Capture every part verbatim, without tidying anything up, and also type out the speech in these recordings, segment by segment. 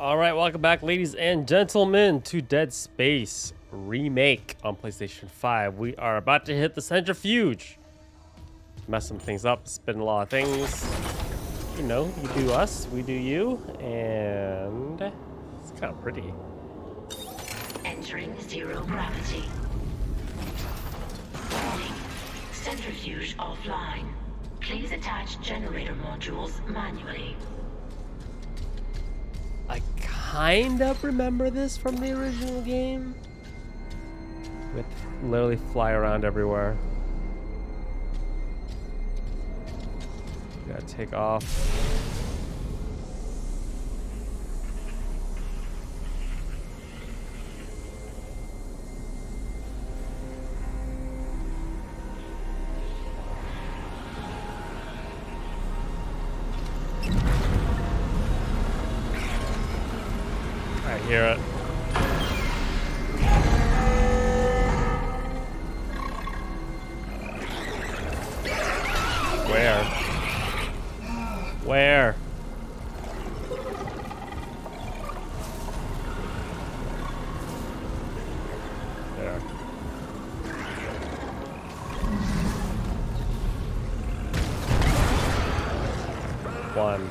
All right, welcome back, ladies and gentlemen, to Dead Space Remake on PlayStation five. We are about to hit the centrifuge. Mess some things up, spin a lot of things. You know, you do us, we do you, and it's kind of pretty. Entering zero gravity. Warning, centrifuge offline. Please attach generator modules manually. I kind of remember this from the original game. We have to literally fly around everywhere. Gotta take off. I hear it. Where? There. One.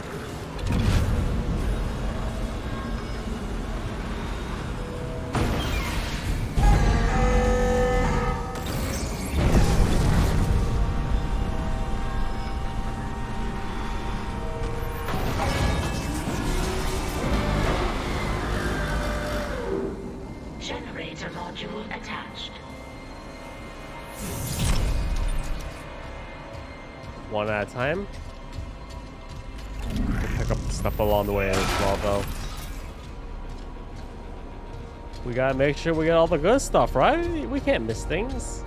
One at a time. Pick up the stuff along the way as well, though. We gotta make sure we get all the good stuff, right? We can't miss things.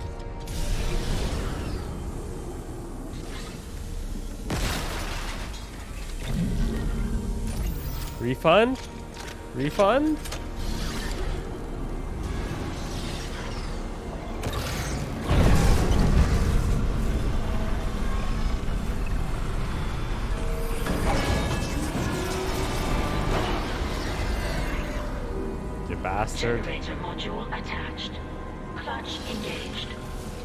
Refund? Refund? Bastard. Generator module attached. Clutch engaged.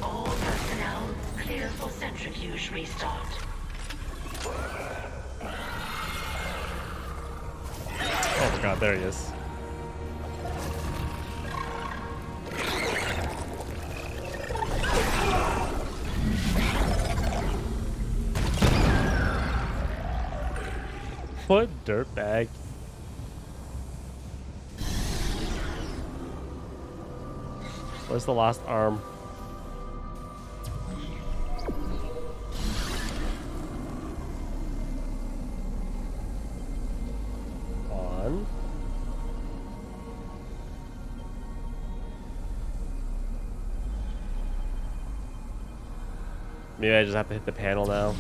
All personnel clear for centrifuge restart. Oh my god, there he is. What dirtbag. Where's the last arm? On. Maybe I just have to hit the panel now.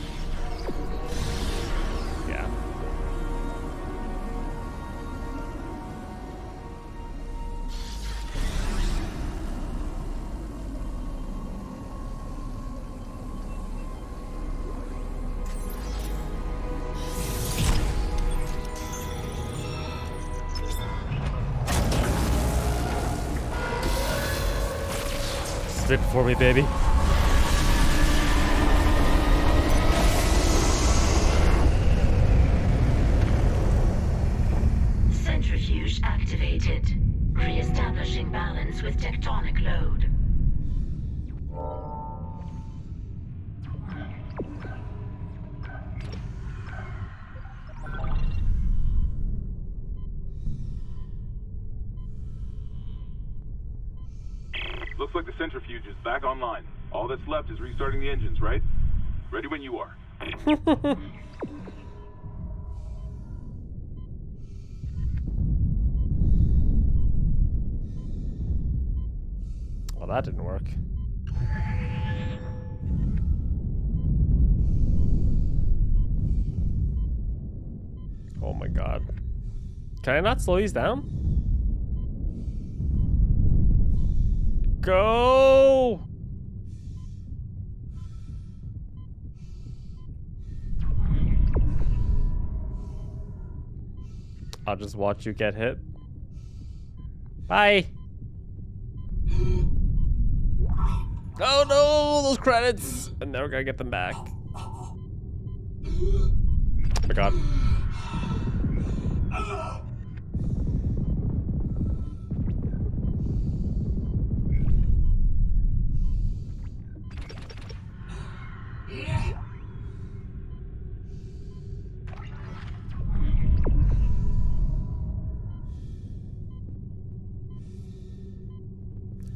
Strip for me, baby. Centrifuge activated. Re-establishing balance with tectonic load. Looks like the centrifuge is back online. All that's left is restarting the engines, right? Ready when you are. Well, that didn't work. Oh my god. Can I not slow these down? Go! I'll just watch you get hit. Bye. Oh no, those credits! And now we're gonna get them back. Oh my god.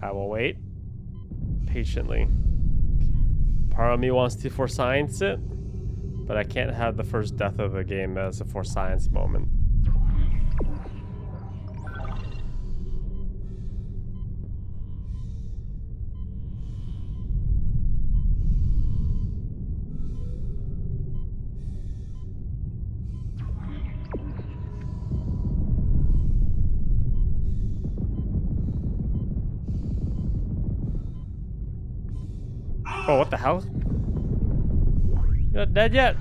I will wait patiently. Part of me wants to for science it, but I can't have the first death of the game as a for science moment. Oh, what the hell? You're not dead yet.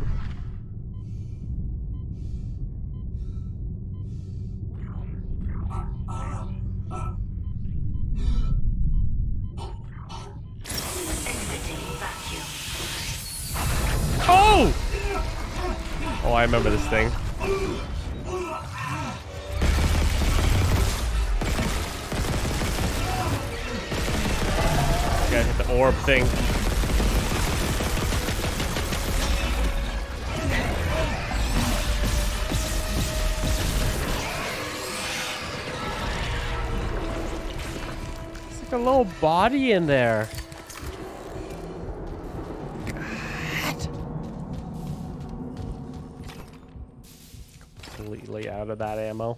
Oh! Oh, I remember this thing. I gotta hit the orb thing. A little body in there. God. Completely out of that ammo.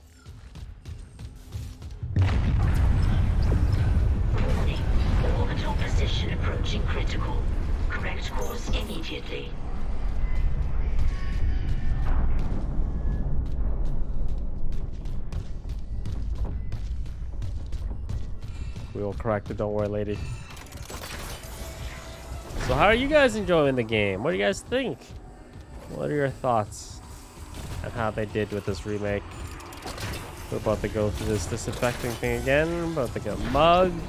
Warning. Orbital position approaching critical. Correct course immediately. We will correct it, don't worry, lady. So how are you guys enjoying the game? What do you guys think? What are your thoughts on how they did with this remake? We're about to go through this disinfecting thing again. We're about to get mugged.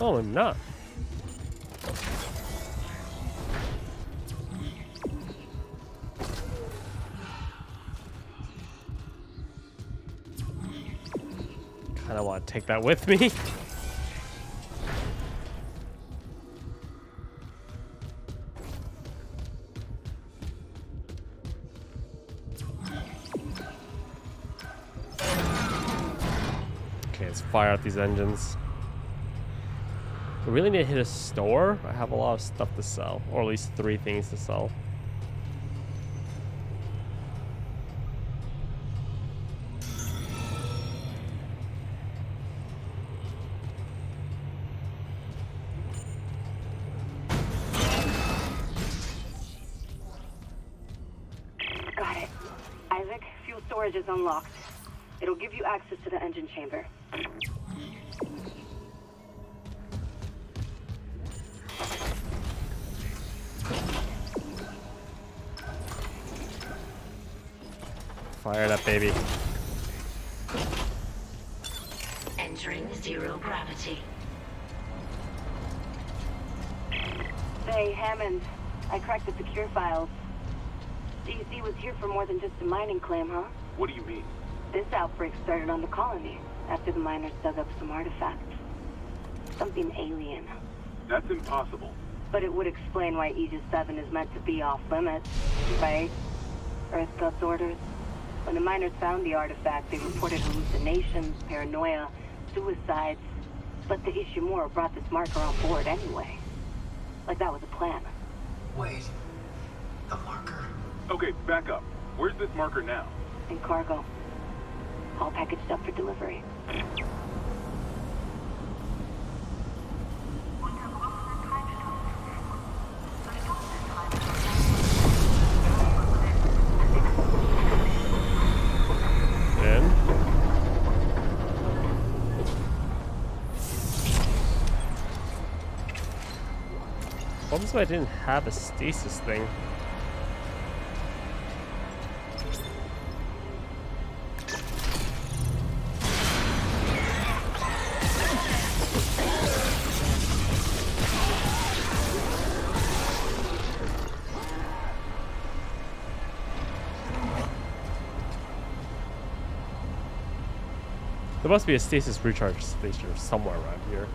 Oh, I'm not. I don't want to take that with me. Okay, let's fire out these engines. We really need to hit a store. I have a lot of stuff to sell, or at least three things to sell. Is unlocked. It'll give you access to the engine chamber. Fire it up, baby. Entering zero gravity. Hey, Hammond. I cracked the secure files. C E C was here for more than just a mining claim, huh? What do you mean? This outbreak started on the colony after the miners dug up some artifacts. Something alien. That's impossible. But it would explain why Aegis seven is meant to be off limits, right? Earth God's orders. When the miners found the artifact, they reported hallucinations, paranoia, suicides. But the Ishimura brought this marker on board anyway. Like that was a plan. Wait. The marker? Okay, back up. Where's this marker now? In cargo. All packaged up for delivery. Then what was I didn't have a stasis thing? There must be a stasis recharge station somewhere around here.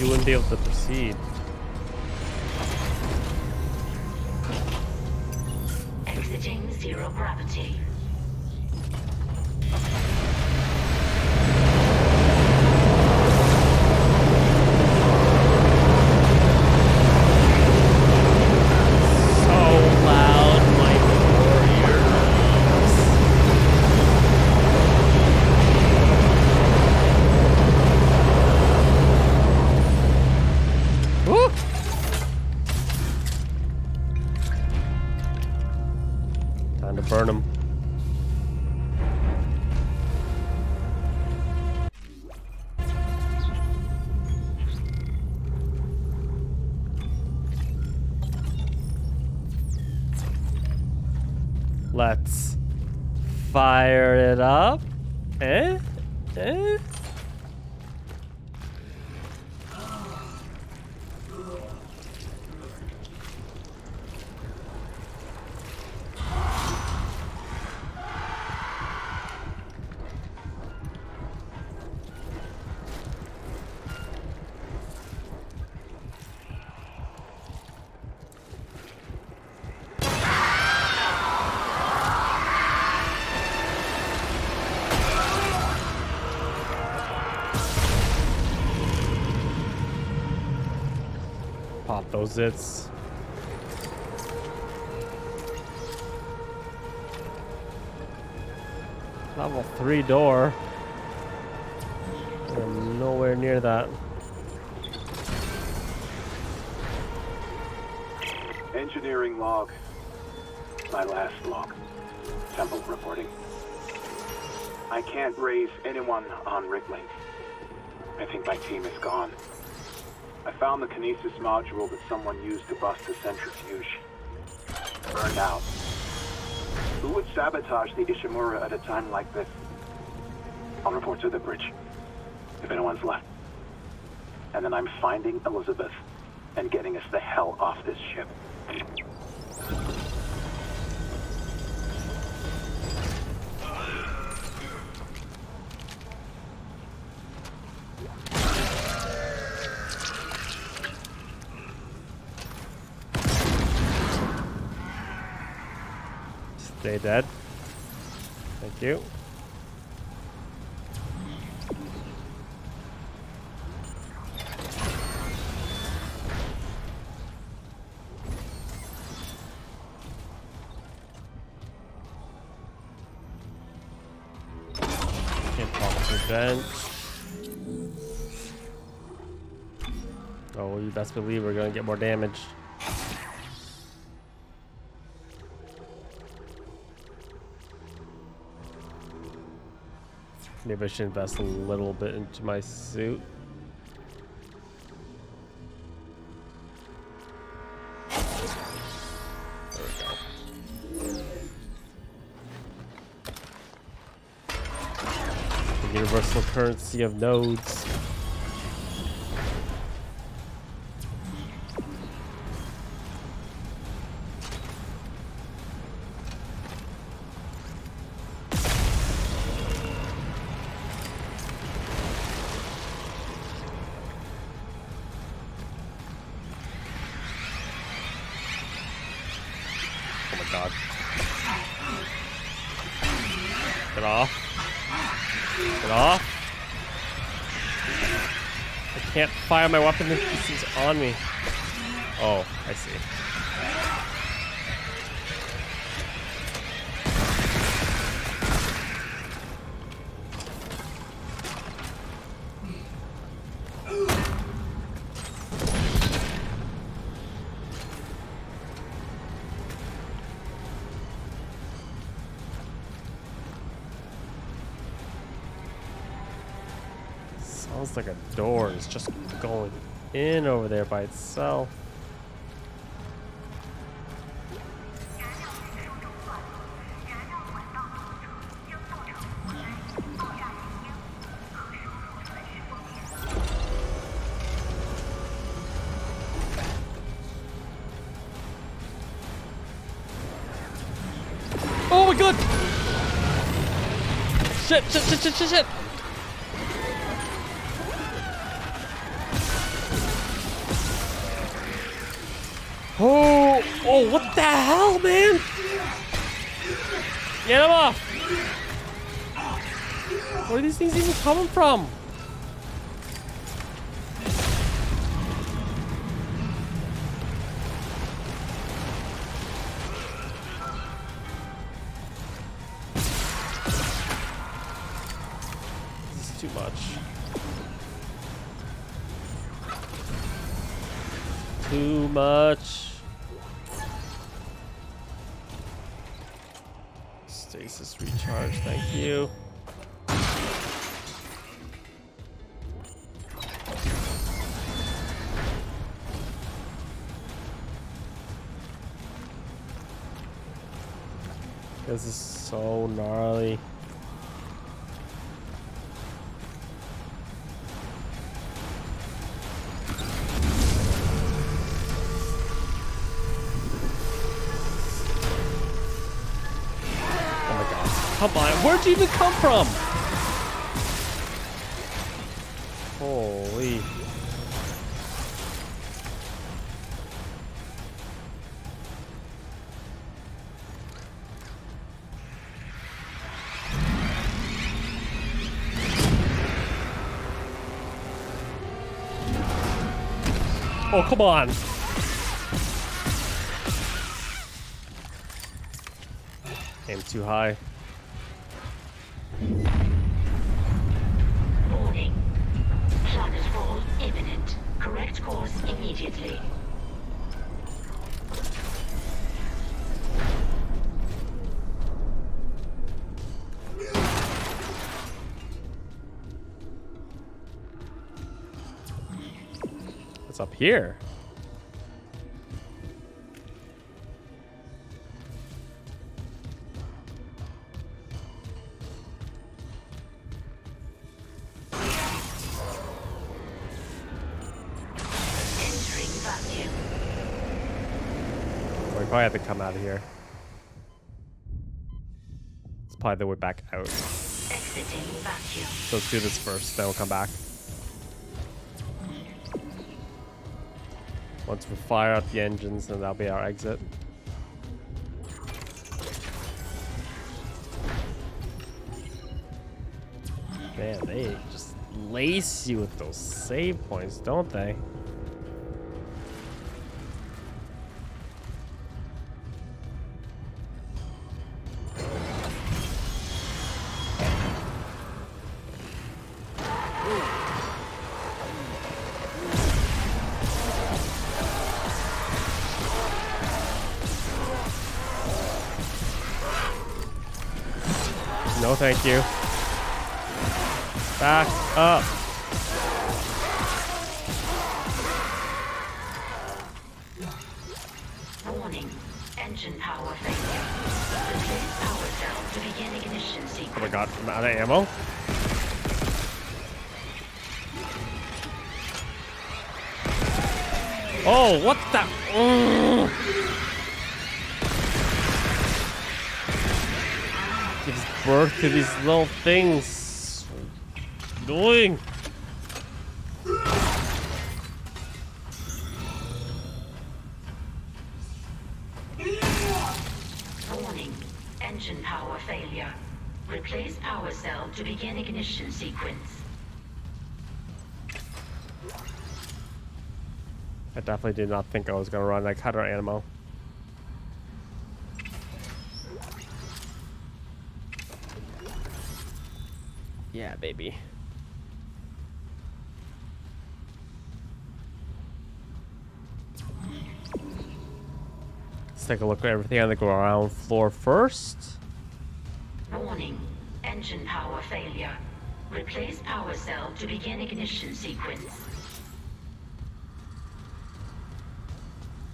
You wouldn't be able to proceed. Exiting zero gravity. Let's fire it up. Eh? Eh? Those zits. Level three door. I'm nowhere near that. Engineering log. My last log. Temple reporting. I can't raise anyone on Wrigley. I think my team is gone. I found the kinesis module that someone used to bust the centrifuge. Burned out. Who would sabotage the Ishimura at a time like this? I'll report to the bridge, if anyone's left. And then I'm finding Elizabeth and getting us the hell off this ship. Stay dead. Thank you. Can't promise revenge. Oh, you best believe we're gonna get more damage. Maybe I should invest a little bit into my suit. There we go. The universal currency of nodes. Fire my weapon and pieces on me. Oh, I see. Almost like a door is just going in over there by itself. Oh my god! Shit, shit, shit, shit, shit, shit! Oh, oh, what the hell, man? Get him off! Where are these things even coming from? Too much. Stasis recharge, thank you. This is so gnarly. Come on, where'd you even come from? Holy. Oh, come on. Aim too high. Immediately. What's up here? Probably have to come out of here. Let's probably the way back out. Exiting vacuum. So let's do this first, then we'll come back. Once we fire up the engines, then that'll be our exit. Man, they just lace you with those save points, don't they? No, thank you. Back up. Warning. Engine power failure. Replace power cell to begin ignition sequence. Oh my god, I'm out of ammo. Oh, what the? Mm. Gives birth to these little things. Annoying. Warning. Engine power failure. Replace power cell to begin ignition sequence. I definitely did not think I was gonna run. I cut our ammo. Yeah, baby. Let's take a look at everything on the ground floor first. Warning, engine power failure. Replace power cell to begin ignition sequence.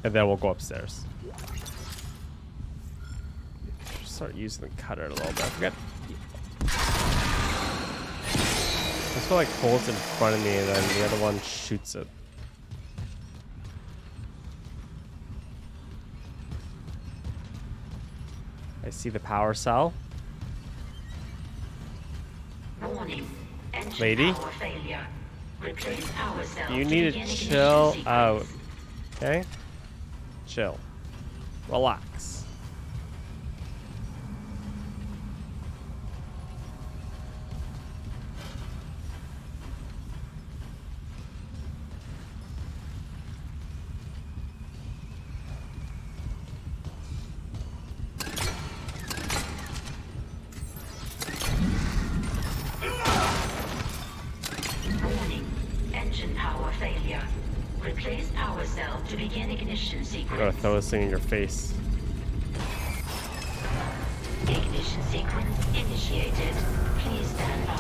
And then we'll go upstairs. Start using the cutter a little bit. I forgot. This one like holds in front of me and then the other one shoots it. I see the power cell. Warning. Lady, power failure. Replace power cell you need to chill out. Okay? Chill. Relax. Throw this thing in your face. Ignition sequence initiated. Please stand by.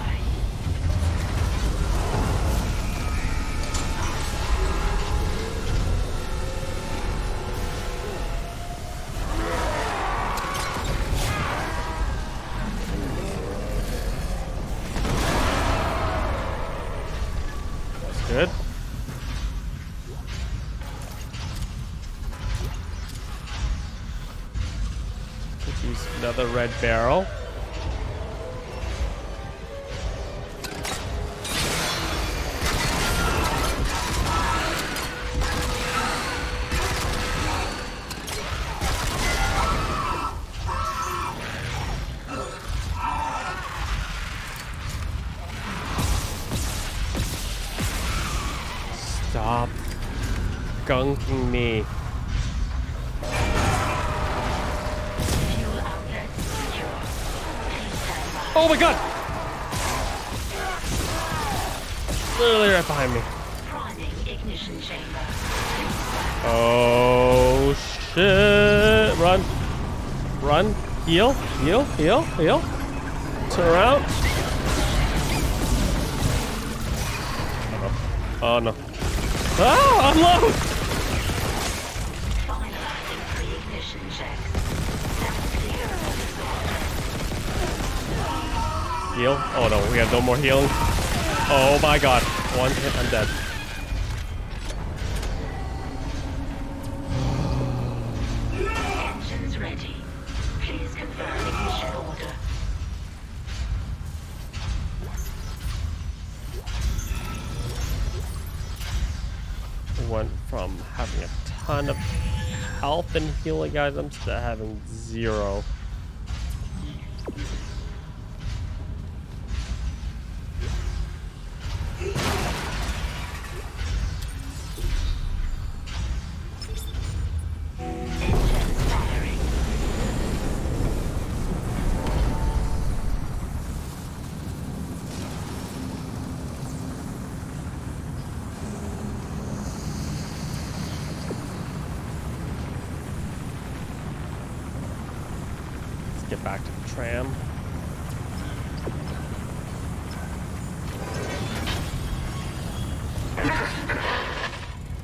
The red barrel. Stop gunking me. Oh my god! Literally right behind me. Oh shit! Run! Run! Heal! Heal! Heal! Heal! Turn around! Oh no! Oh no! Ah! Unload! Heal? Oh no, we have no more healing. Oh my god. One hit, I'm dead. Engines ready. Please confirm ignition order. We went from having a ton of health and healing items to having zero. Get back to the tram.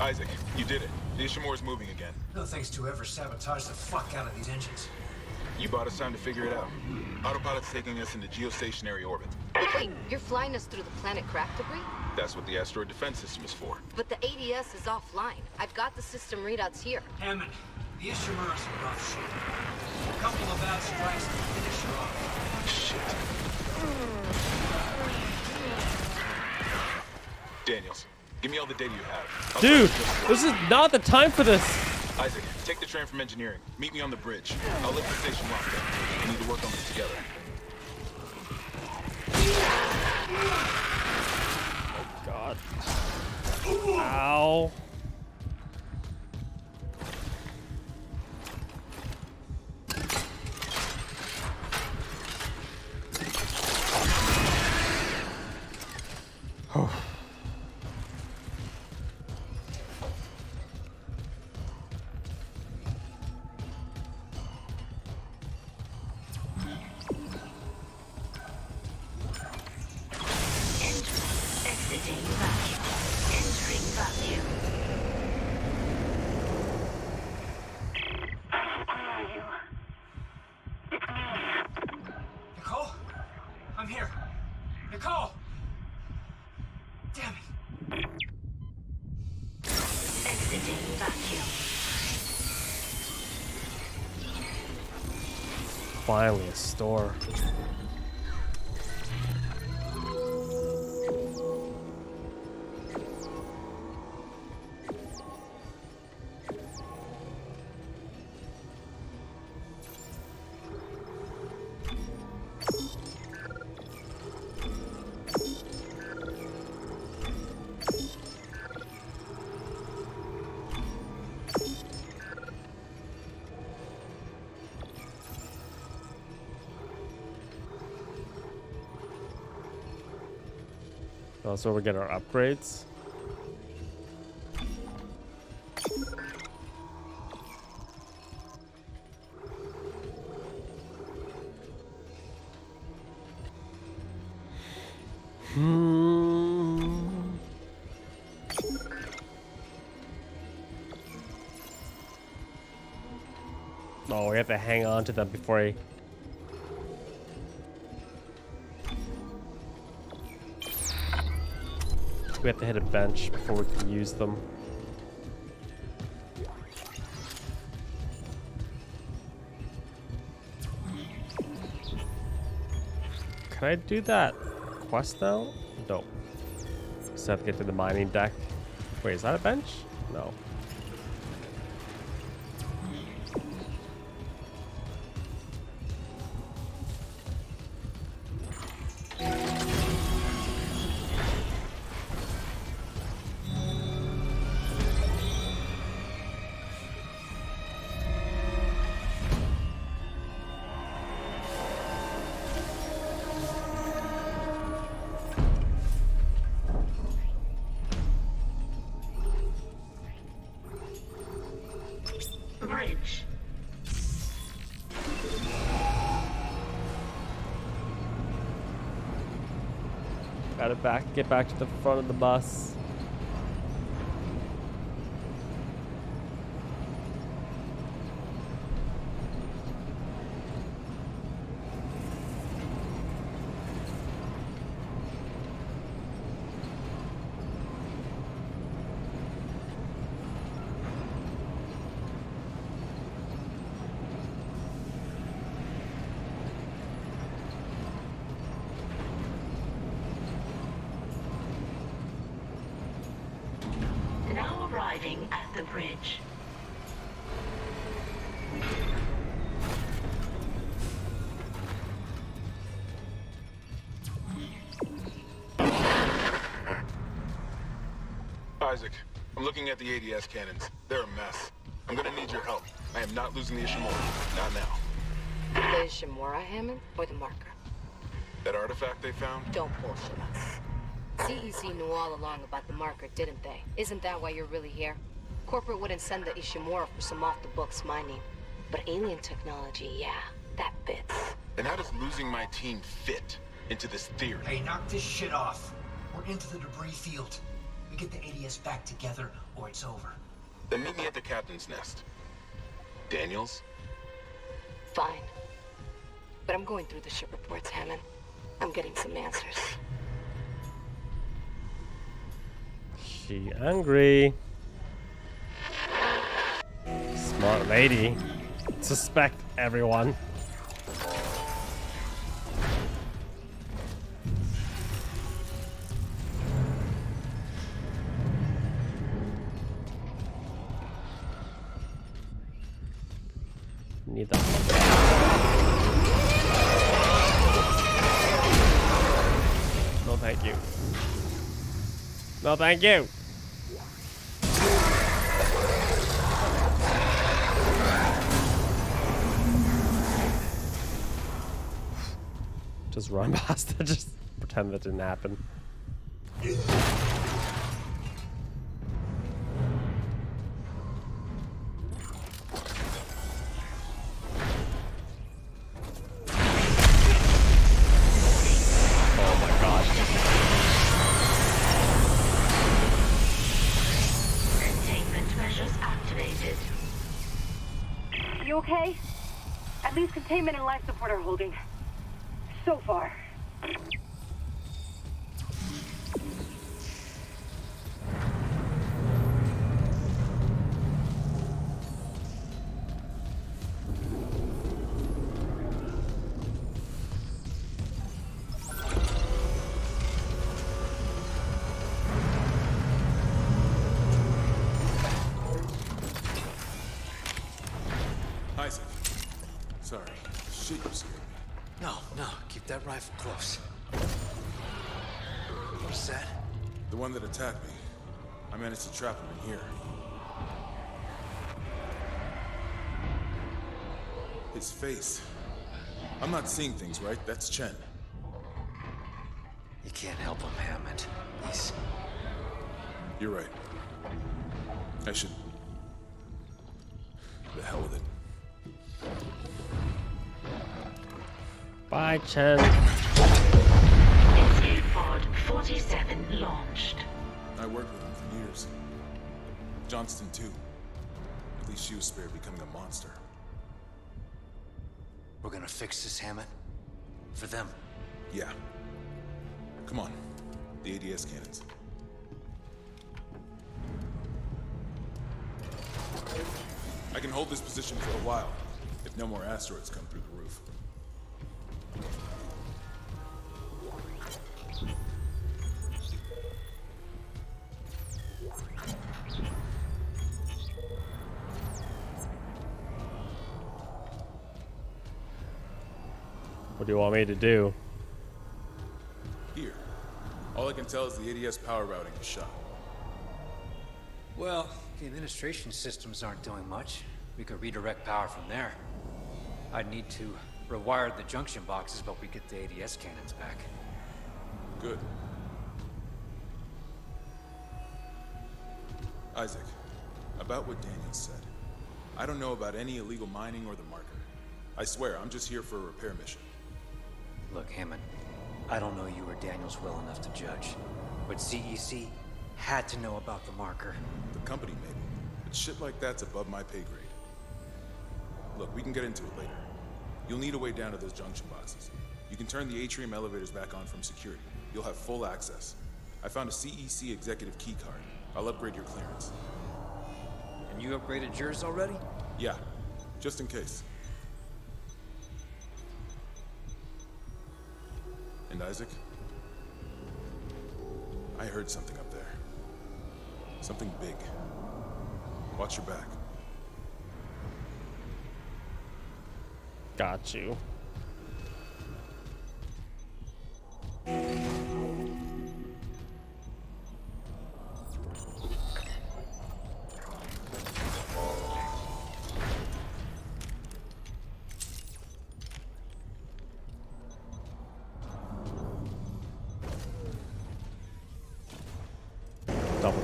Isaac, you did it. The Ishimura's moving again. No thanks to whoever sabotaged the fuck out of these engines. You bought us time to figure it out. Autopilot's taking us into geostationary orbit. Wait, you're flying us through the planet crack debris? That's what the asteroid defense system is for. But the A D S is offline. I've got the system readouts here. Hammond, the Ishimura's rough shit. A couple of bad strikes to finish her off. Shit. Daniels, give me all the data you have. I'll Dude, this is not the time for this. Isaac, take the train from engineering. Meet me on the bridge. I'll leave the station locked up. We need to work on this together. Oh god. Ow. here. Nicole! Damn it. Exiting vacuum. Finally, a store. That's where we get our upgrades. Oh, we have to hang on to them before I... We have to hit a bench before we can use them. Can I do that quest now? No. Just have to get to the mining deck. Wait, is that a bench? No. Gotta back, get back to the front of the bus. Isaac, I'm looking at the A D S cannons. They're a mess. I'm gonna need your help. I am not losing the Ishimura. Not now. The Ishimura, Hammond, or the marker? That artifact they found? Don't bullshit us. C E C knew all along about the marker, didn't they? Isn't that why you're really here? Corporate wouldn't send the Ishimura for some off-the-books mining. But alien technology, yeah, that fits. And how does losing my team fit into this theory? Hey, knock this shit off. We're into the debris field. We get the A D S back together, or it's over. Then meet me at the captain's nest. Daniels? Fine. But I'm going through the ship reports, Hammond. I'm getting some answers. She angry. Smart lady. Suspect everyone. Need that one. No, thank you. No, thank you. Just run past it. Just pretend that didn't happen. Containment and life support are holding. So far. That rifle close. What is that? The one that attacked me. I managed to trap him in here. His face. I'm not seeing things, right? That's Chen. You can't help him, Hammond. He's... You're right. I should... The hell with it. Bye, Chen. N C Pod forty-seven launched. I worked with him for years. Johnston, too. At least she was spared becoming a monster. We're gonna fix this, Hammond. For them. Yeah. Come on. The A D S cannons. I can hold this position for a while, if no more asteroids come through the roof. What do you want me to do? Here. All I can tell is the A D S power routing is shot. Well, the administration systems aren't doing much. We could redirect power from there. I'd need to rewire the junction boxes, but we get the A D S cannons back. Good. Isaac, about what Daniels said. I don't know about any illegal mining or the marker. I swear, I'm just here for a repair mission. Look, Hammond, I don't know you or Daniels well enough to judge, but C E C had to know about the marker. The company, maybe, but shit like that's above my pay grade. Look, we can get into it later. You'll need a way down to those junction boxes. You can turn the atrium elevators back on from security. You'll have full access. I found a C E C executive key card. I'll upgrade your clearance. And you upgraded yours already? Yeah, just in case. And Isaac, I heard something up there. Something big. Watch your back. Got you.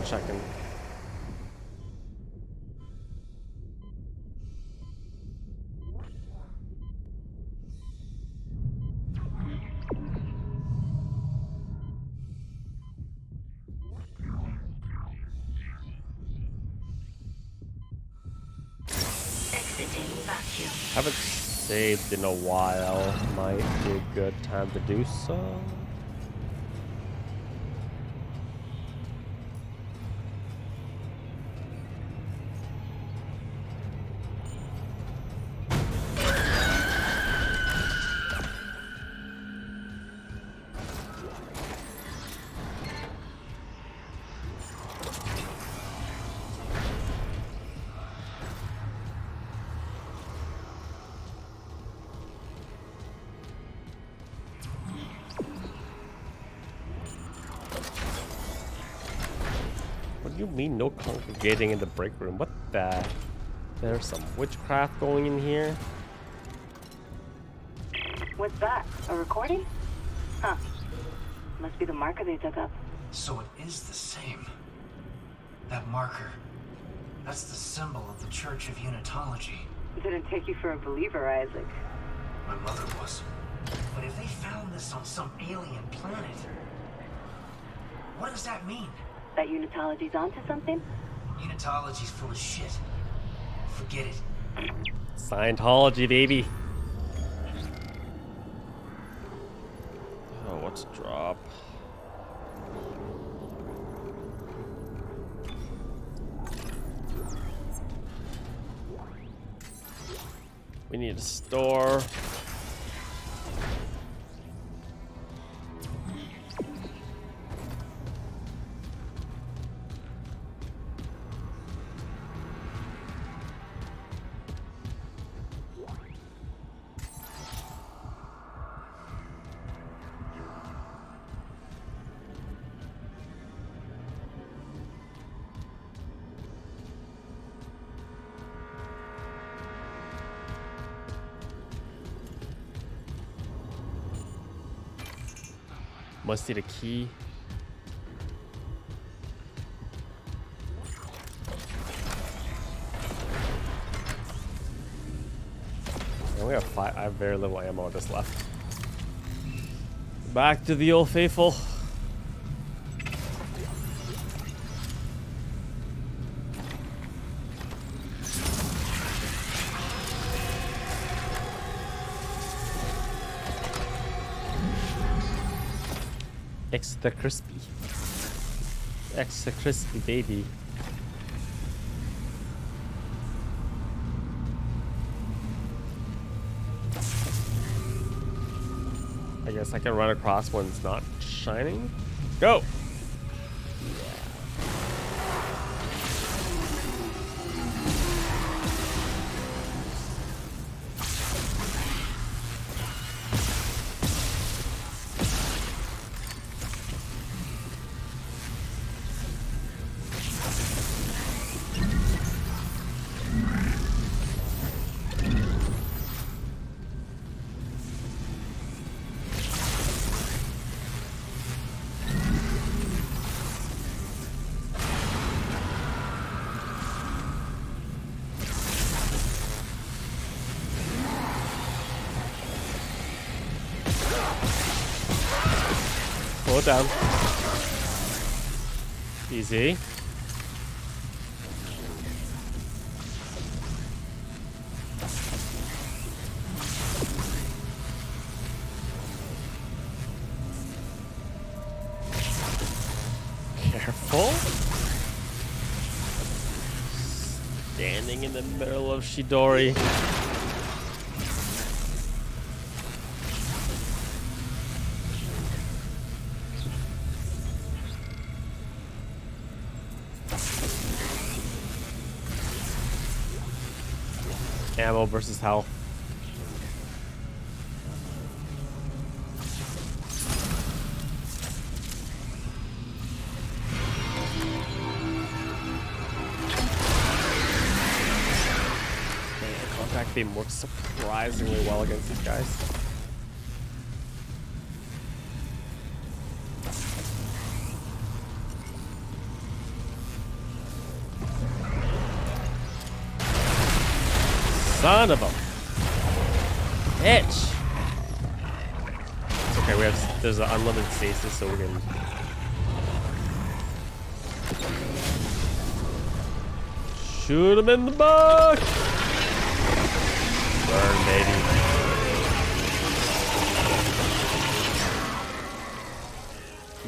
Checking. Haven't saved in a while. Might be a good time to do so. No congregating in the break room. What the? There's some witchcraft going in here. What's that? A recording? Huh. Must be the marker they dug up. So it is the same. That marker. That's the symbol of the Church of Unitology. It didn't take you for a believer, Isaac. My mother was. But if they found this on some alien planet, what does that mean? That Unitology's onto something? Unitology's full of shit. Forget it. Scientology, baby. Oh, let's drop. We need to store. Must need a key. And we have five. I have very little ammo just left. Back to the old faithful. Extra crispy. Extra crispy, baby. I guess I can run across when it's not shining. Go! Down. Easy. Careful. Standing in the middle of Shidori. Ammo versus health. Man, contact beam works surprisingly well against these guys. Son of a bitch. It's okay, we have there's an unlimited stasis, so we can. Shoot him in the butt! Burn,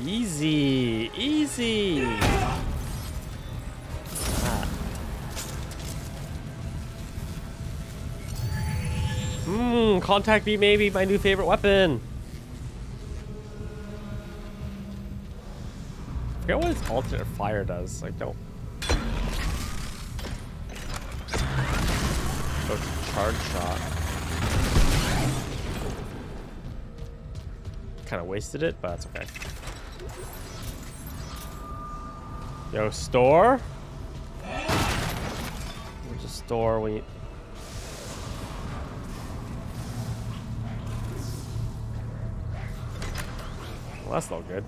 baby. Easy, easy. Contact me, maybe my new favorite weapon. I forget what its alternate fire does. Like, don't. So it's a charge shot. Kind of wasted it, but that's okay. Yo, store. We'll just store when you. Well, that's not good.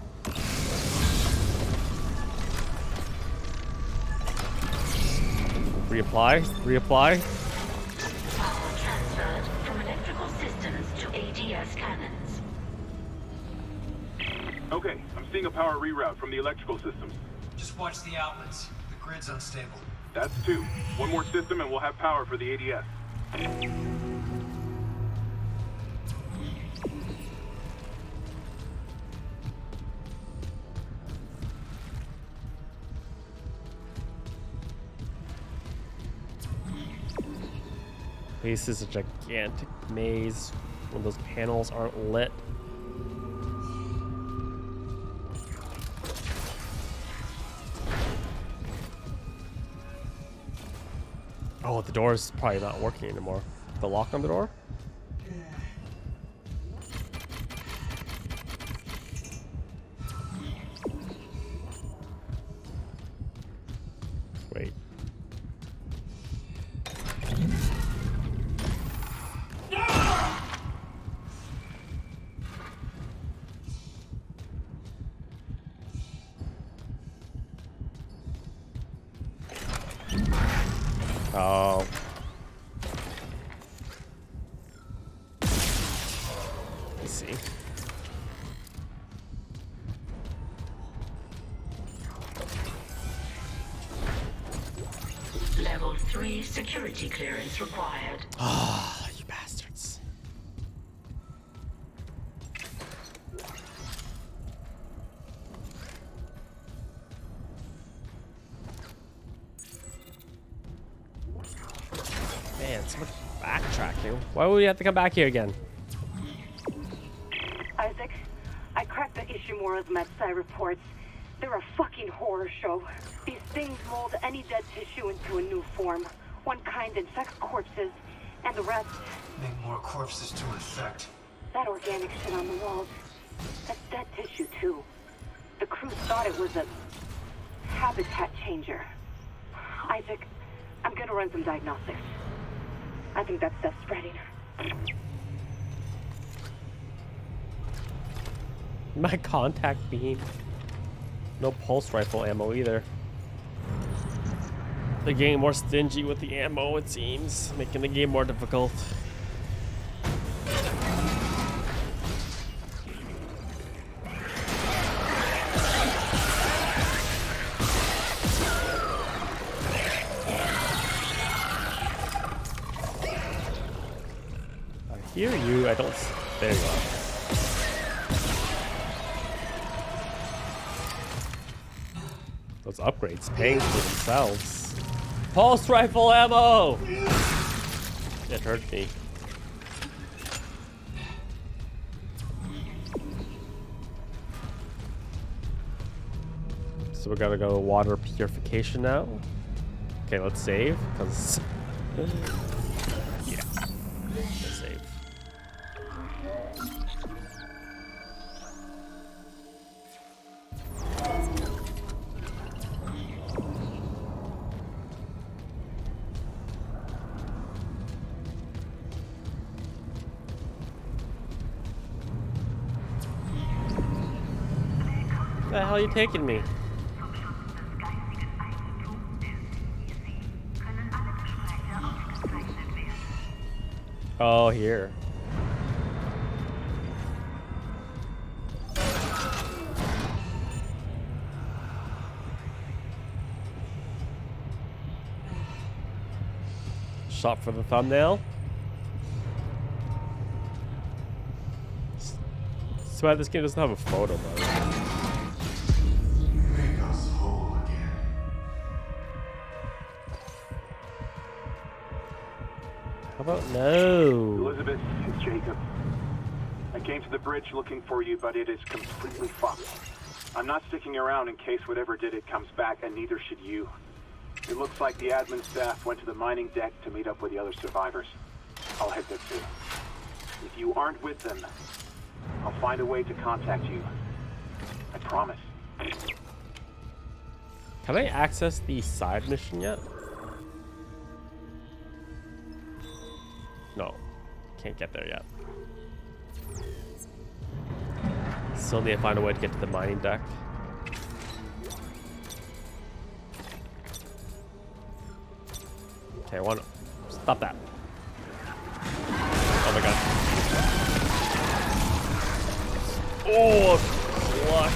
Reapply, reapply. Power transferred from electrical systems to A D S cannons. Okay, I'm seeing a power reroute from the electrical systems. Just watch the outlets. The grid's unstable. That's two. One more system and we'll have power for the A D S. Space is a gigantic maze when those panels aren't lit. Oh, the door is probably not working anymore. The lock on the door? Wait. Oh. Let's see. Level three security clearance required. Ah, you bastards. Why would we have to come back here again? Isaac, I cracked the Ishimura's Metsai reports. They're a fucking horror show. These things mold any dead tissue into a new form. One kind infects corpses, and the rest... make more corpses to infect. That organic shit on the walls. That's dead tissue, too. The crew thought it was a... habitat changer. Isaac, I'm gonna run some diagnostics. I think that stuff's spreading. My contact beam. No pulse rifle ammo either. They're getting more stingy with the ammo, it seems, making the game more difficult. Hear you, I don't. There you are. Those upgrades paying for themselves. Pulse rifle ammo! It hurt me. So we gotta go water purification now. Okay, let's save, because. Where the hell are you taking me? Oh, here. Shot for the thumbnail. So why this game doesn't have a photo, though. Oh, no. Elizabeth, it's Jacob. I came to the bridge looking for you, but it is completely fucked. I'm not sticking around in case whatever did it comes back, and neither should you. It looks like the admin staff went to the mining deck to meet up with the other survivors. I'll head there too. If you aren't with them, I'll find a way to contact you. I promise. Can I access the side mission yet? No, can't get there yet. Still need to find a way to get to the mining deck. Okay, I want to stop that. Oh my god. Oh, clutch.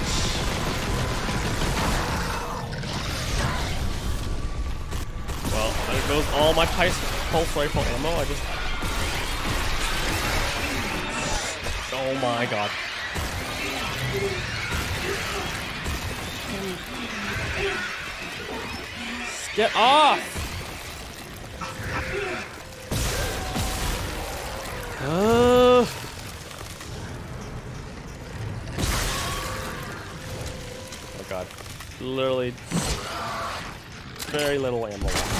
Well, there goes all my pulse rifle ammo. I just. Oh my god. Get off! Uh... Oh god. Literally very little ammo left.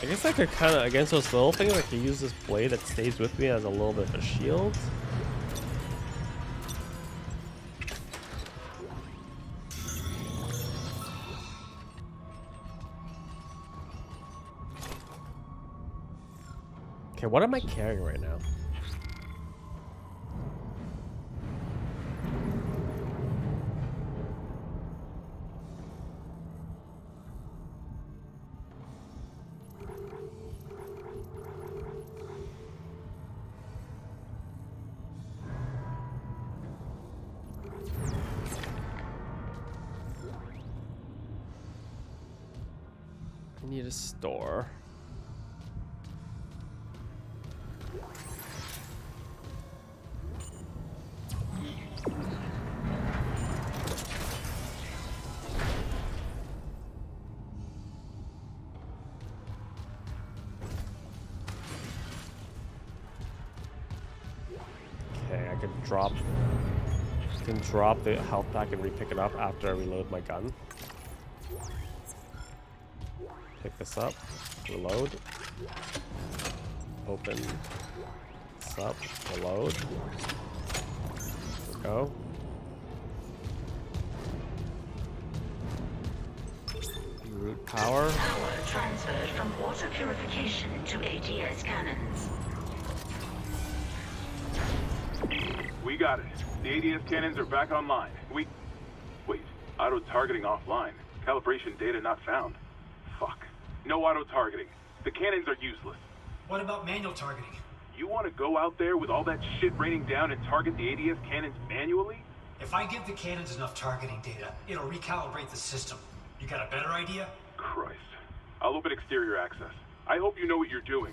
I guess I could kind of, against those little things, I could use this blade that stays with me as a little bit of a shield. Okay, what am I carrying right now? I need a store. Drop, I can drop the health pack and re-pick it up after I reload my gun. Pick this up, reload, open this up, reload, go. Root power. Power transferred from water purification to A T S cannons. We got it. The A D S cannons are back online. We... Wait. Auto-targeting offline. Calibration data not found. Fuck. No auto-targeting. The cannons are useless. What about manual targeting? You want to go out there with all that shit raining down and target the A D S cannons manually? If I give the cannons enough targeting data, it'll recalibrate the system. You got a better idea? Christ. I'll open exterior access. I hope you know what you're doing.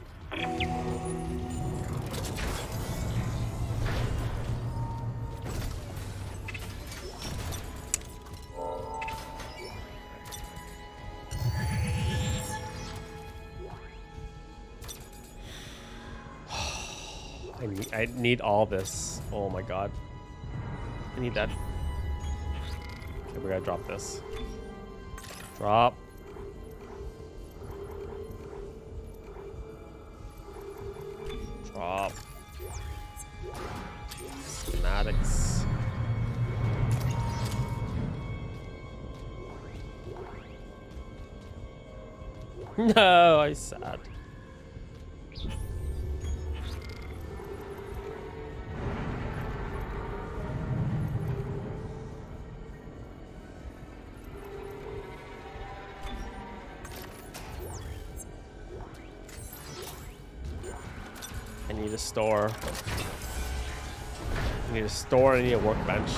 I need, I need all this. Oh my god. I need that. Okay, we gotta drop this. Drop. Drop. Schematics. No, I sad. Store. I need a store, I need a workbench.